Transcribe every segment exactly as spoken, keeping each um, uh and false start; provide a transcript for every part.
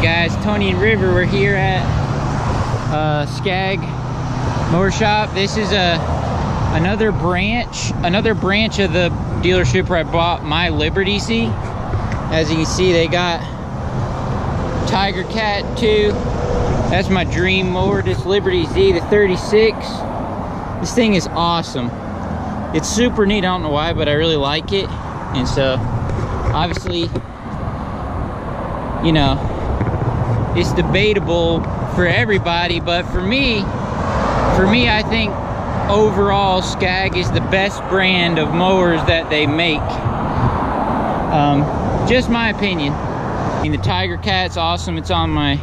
Alright guys, Tony and River, we're here at uh, Skag Motor Shop. This is a another branch, another branch of the dealership where I bought my Liberty Z. As you can see, they got Tiger Cat too. That's my dream mower, this Liberty Z, the thirty-six. This thing is awesome. It's super neat, I don't know why, but I really like it. And so, obviously, you know, it's debatable for everybody, but for me, for me, I think overall Skag is the best brand of mowers that they make. Um, just my opinion. I mean, the Tiger Cat's awesome. It's on my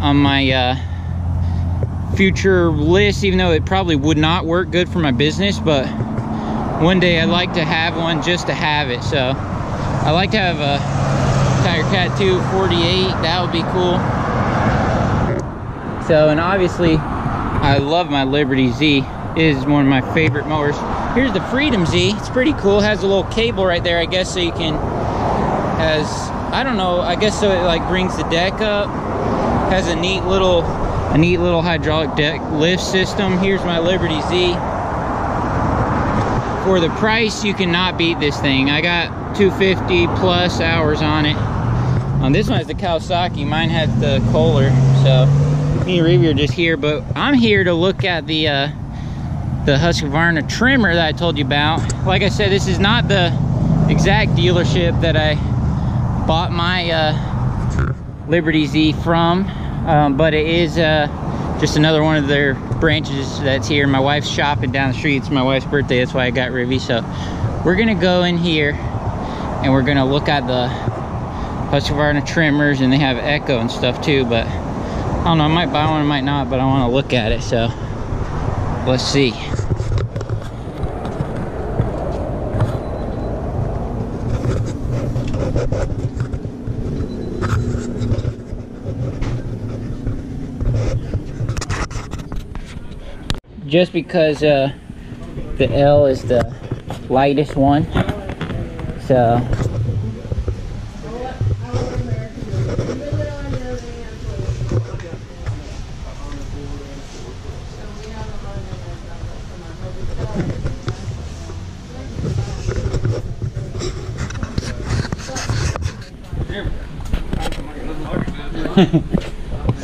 on my uh, future list, even though it probably would not work good for my business, but one day I'd like to have one just to have it. So I like to have a Tiger Cat two forty-eight, that would be cool. So, and obviously, I love my Liberty Z. It is one of my favorite mowers. Here's the Freedom Z. It's pretty cool. It has a little cable right there, I guess, so you can, as, I don't know, I guess so it like brings the deck up. It has a neat little, a neat little hydraulic deck lift system. Here's my Liberty Z. For the price, you cannot beat this thing. I got two fifty plus hours on it. Um, this one has the Kawasaki, mine has the Kohler, so me and Reeve are just here, but I'm here to look at the uh, the Husqvarna trimmer that I told you about. Like I said, this is not the exact dealership that I bought my uh, Liberty Z from, um, but it is uh, just another one of their branches that's here. My wife's shopping down the street, it's my wife's birthday, that's why I got Reeve, so we're gonna go in here and we're gonna look at the Husqvarna trimmers, and they have Echo and stuff too, but I don't know, I might buy one, I might not, but I want to look at it, so let's see. Just because uh, the L is the lightest one, so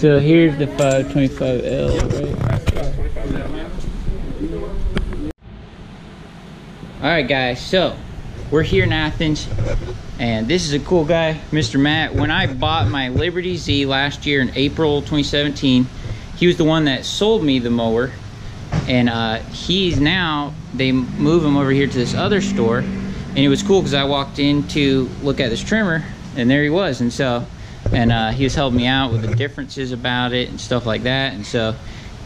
so here's the five twenty-five L, right? Alright guys, so we're here in Athens, and this is a cool guy, Mister Matt. When I bought my Liberty Z last year in April twenty seventeen, he was the one that sold me the mower, and uh, he's now, they move him over here to this other store, and it was cool because I walked in to look at this trimmer, and there he was, and so and uh, he was helping me out with the differences about it and stuff like that, and so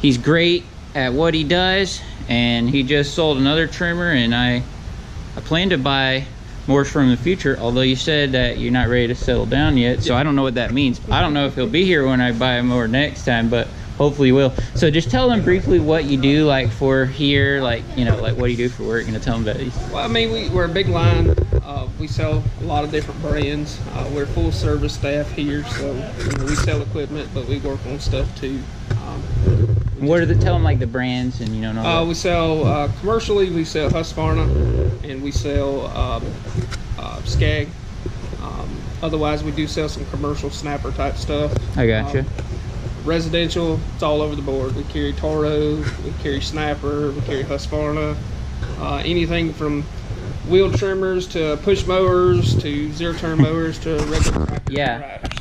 he's great at what he does, and he just sold another trimmer, and I I plan to buy more from the future, although you said that you're not ready to settle down yet, so I don't know what that means. I don't know if he'll be here when I buy a mower next time, but hopefully he will. So just tell them briefly what you do, like for here, like, you know, like what do you do for work, and tell them about these. Well, I mean, we, we're a big line. Uh, we sell a lot of different brands. Uh, we're full service staff here, so you know, we sell equipment, but we work on stuff too. Um, what are the, tell them like the brands and you know. And all uh, that. We sell uh, commercially. We sell Husqvarna, and we sell um, uh, Skag. Um, otherwise, we do sell some commercial Snapper type stuff. I gotcha. Um, residential, it's all over the board. We carry Toro, we carry Snapper, we carry Husqvarna, uh, anything from wheel trimmers to push mowers to zero-turn mowers to regular tractor. Yeah. Riders.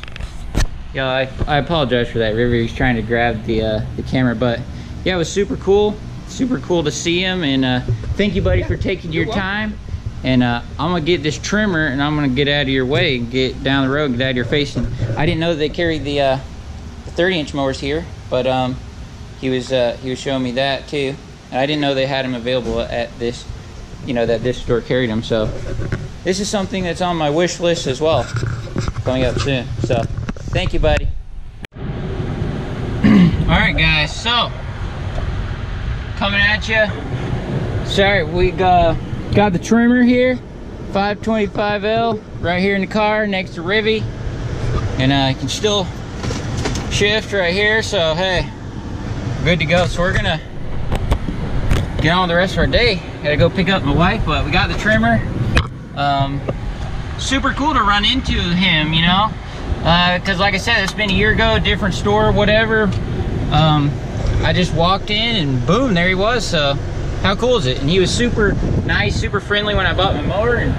Yeah, I, I apologize for that, River. He's trying to grab the uh, the camera, but yeah, it was super cool. Super cool to see him, and uh, thank you, buddy, yeah, for taking your welcome. time. And uh, I'm gonna get this trimmer, and I'm gonna get out of your way, and get down the road, get out of your face. And I didn't know they carried the uh, thirty-inch mowers here, but um, he was uh, he was showing me that too, and I didn't know they had them available at this. You know that this store carried them, so this is something that's on my wish list as well, coming up soon. So thank you, buddy. Alright guys, so coming at you. Sorry, we got, got the trimmer here, five twenty-five L, right here in the car next to Rivy. and I uh, can still shift right here, so hey, good to go. So we're gonna get on with the rest of our day. Gotta go pick up my wife, but we got the trimmer. Um, super cool to run into him, you know, because uh, like I said, it's been a year ago, different store, whatever. Um, I just walked in and boom, there he was. So how cool is it? And he was super nice, super friendly when I bought my mower, and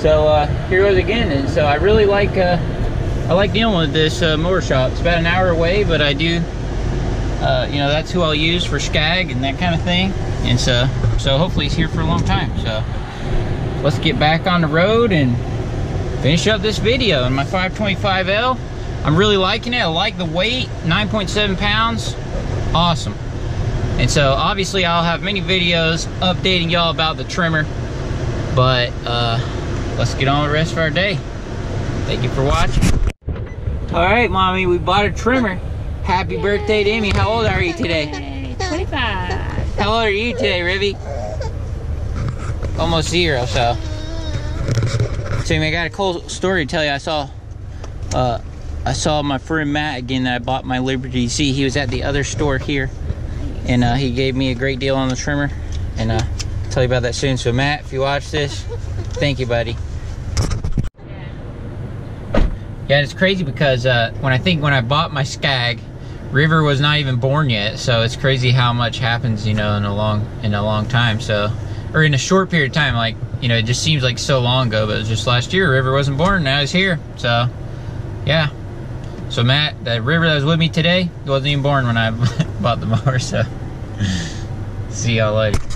so uh, here it was again. And so I really like uh, I like dealing with this uh, mower shop. It's about an hour away, but I do, uh, you know, that's who I'll use for skag and that kind of thing. And so, so hopefully he's here for a long time. So let's get back on the road and finish up this video in my five twenty-five L. I'm really liking it. I like the weight, nine point seven pounds, awesome. And so obviously I'll have many videos updating y'all about the trimmer, but uh, let's get on with the rest of our day. Thank you for watching. All right, Mommy, we bought a trimmer. Happy Yay. Birthday to Emmy. How old are you today? twenty-five. How old are you today, Rivy? Almost zero, so. Timmy, I got a cool story to tell you. I saw uh, I saw my friend Matt again that I bought my Liberty Z. He was at the other store here, and uh, he gave me a great deal on the trimmer, and uh, I'll tell you about that soon. So Matt, if you watch this, thank you, buddy. Yeah, it's crazy because uh, when I think when I bought my Skag, River was not even born yet, so it's crazy how much happens, you know, in a long in a long time, so, or in a short period of time. Like, you know, it just seems like so long ago, but it was just last year. River wasn't born, now he's here. So yeah, so Matt, that River that was with me today wasn't even born when I bought the mower. So see y'all later.